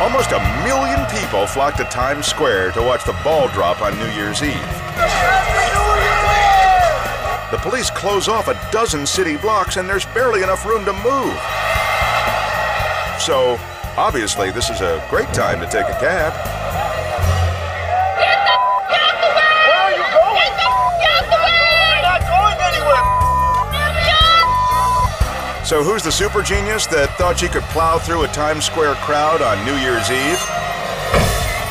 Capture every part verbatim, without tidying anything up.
Almost a million people flocked to Times Square to watch the ball drop on New Year's Eve. The police close off a dozen city blocks and there's barely enough room to move. So, obviously, this is a great time to take a cab. Get the f*** out the way! Where are you going? Get the f*** out the way! We're not going anywhere! F*** So who's the super genius that thought she could plow through a Times Square crowd on New Year's Eve?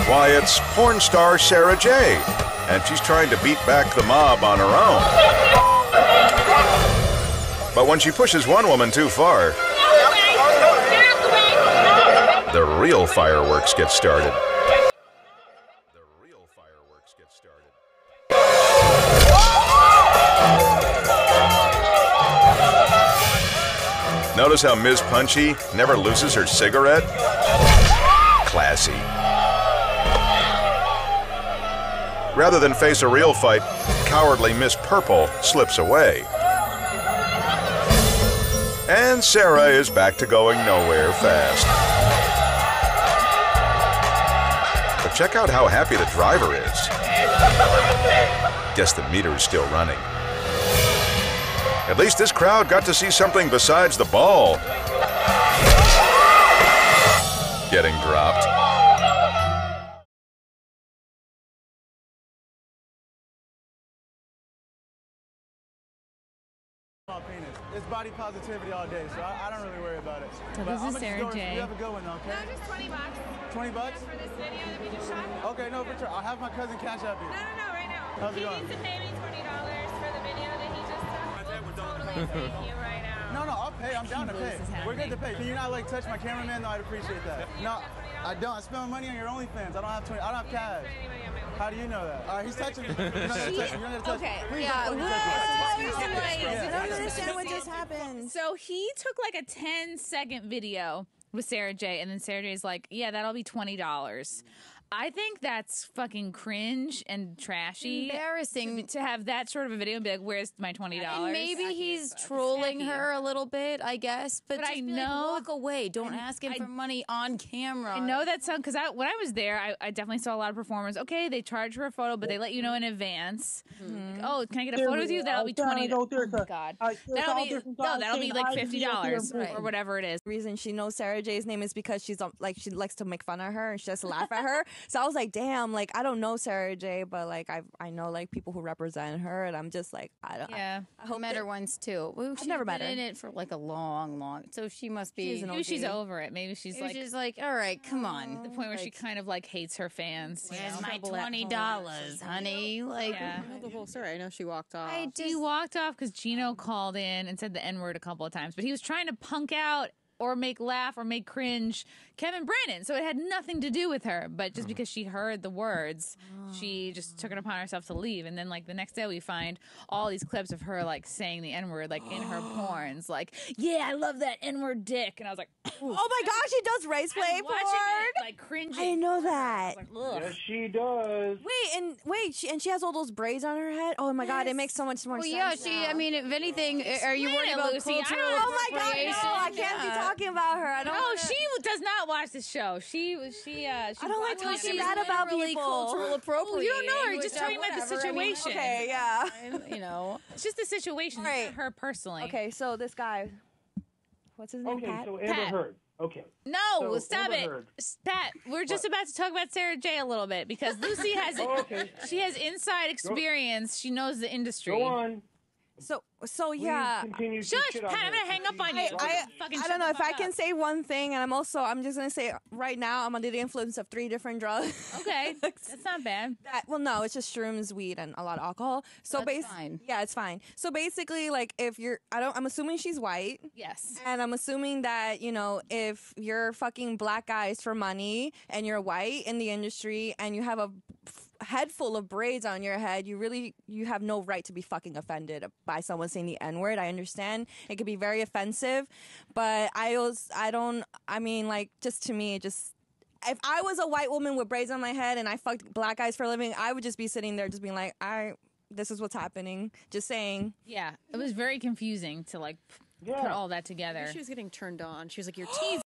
Why, it's porn star Sara Jay, and she's trying to beat back the mob on her own. But when she pushes one woman too far, the real fireworks get started. The real fireworks get started. Notice how Miz Punchy never loses her cigarette? Classy. Rather than face a real fight, cowardly Miss Purple slips away. And Sara is back to going nowhere fast. Check out how happy the driver is. Guess the meter's still running. At least this crowd got to see something besides the ball getting dropped. It's body positivity all day, so I, I don't really worry about it. So but this is Sara Jay. You have a good one, okay? No, just twenty bucks. twenty bucks? For this video that we just shot. Okay, no, for sure. I'll have my cousin cash up you. No, no, no, right now. How's it going? He needs to pay me twenty dollars for the video that he just shot. We'll totally pay you right now. No, no, I'll pay. I'm down to pay. We're good to pay. Can you not, like, touch my cameraman, though? I'd appreciate that. No, I don't. I spend money on your OnlyFans. I don't have twenty. I don't have cash. How do you know that? All right, he's touching me. You're not going to touch me. You're not going to touch me. Okay, yeah. I don't understand what just happened. So he took like a ten second video with Sara Jay, and then Sara Jay's like, yeah, that'll be twenty dollars. I think that's fucking cringe and trashy. Embarrassing. To have that sort of a video and be like, where's my twenty dollars? And maybe he's trolling her a little bit, I guess. But, but just I know, like, walk away. Don't I, ask him I, for money on camera. I know that sound, because I, when I was there, I, I definitely saw a lot of performers. Okay, they charge for a photo, but they let you know in advance. Mm-hmm. Like, oh, can I get a photo with you? That'll be twenty dollars. Oh, my God. That'll be, no, that'll be like fifty dollars right, or whatever it is. The reason she knows Sara Jay's name is because she's like she likes to make fun of her and she just laugh at her. So I was like, damn, like, I don't know Sara Jay, but, like, I I know, like, people who represent her, and I'm just like, I don't. Yeah, I, I hope met her once too. Well, she's never met her. In it for like a long, long. So she must be. She's, an maybe she's over it. Maybe she's maybe like. She's like, all right, come on. The point where like, she kind of like hates her fans. Where's my twenty dollars, honey? Like, yeah. I know the whole story. I know she walked off. I just, she walked off because Gino called in and said the N word a couple of times, but he was trying to punk out or make laugh or make cringe Kevin Brandon. So it had nothing to do with her, but just because she heard the words, she just took it upon herself to leave. And then, like, the next day we find all these clips of her, like, saying the N word, like, in her porns. Like, yeah, I love that N word dick. And I was like, oh, oh my gosh, she does race play porn. It, like, cringing. I know that. I like, yes, she does. Wait, and wait, she, and she has all those braids on her head? Oh, my yes. God, it makes so much more well, sense yeah, she, now. I mean, if anything, are you worried about Lucy? Oh, my God, no, I can't yeah. be talking Talking about her, I don't. No, wanna... she does not watch the show. She, she, uh, she I don't like talking bad about really people. Cultural appropriate. Well, you don't know her. You're just talking about the situation. I mean, okay, yeah. You know, it's just the situation. Right. It's not her personally. Okay, so this guy, what's his name? Okay, Pat? So Amber Heard. Okay. No, so stop it. Pat, we're just what? about to talk about Sara Jay a little bit because Lucy has, oh, okay. she has inside experience. Go. She knows the industry. Go on. So, so yeah. Shush, Pat, I'm gonna hang up on you. I, I, I don't know if I can say one thing, and I'm also, I'm just gonna say right now, I'm under the influence of three different drugs. Okay, that's not bad. That, well, no, it's just shrooms, weed, and a lot of alcohol. So basically, yeah, it's fine. So basically, like, if you're, I don't, I'm assuming she's white. Yes. And I'm assuming that, you know, if you're fucking black guys for money and you're white in the industry and you have a head full of braids on your head, you really you have no right to be fucking offended by someone saying the N word. I understand it could be very offensive, but I was I don't I mean like just to me just if I was a white woman with braids on my head and I fucked black guys for a living, I would just be sitting there just being like, I this is what's happening, just saying. Yeah, it was very confusing to like yeah. put all that together. She was getting turned on. She was like, you're teasing.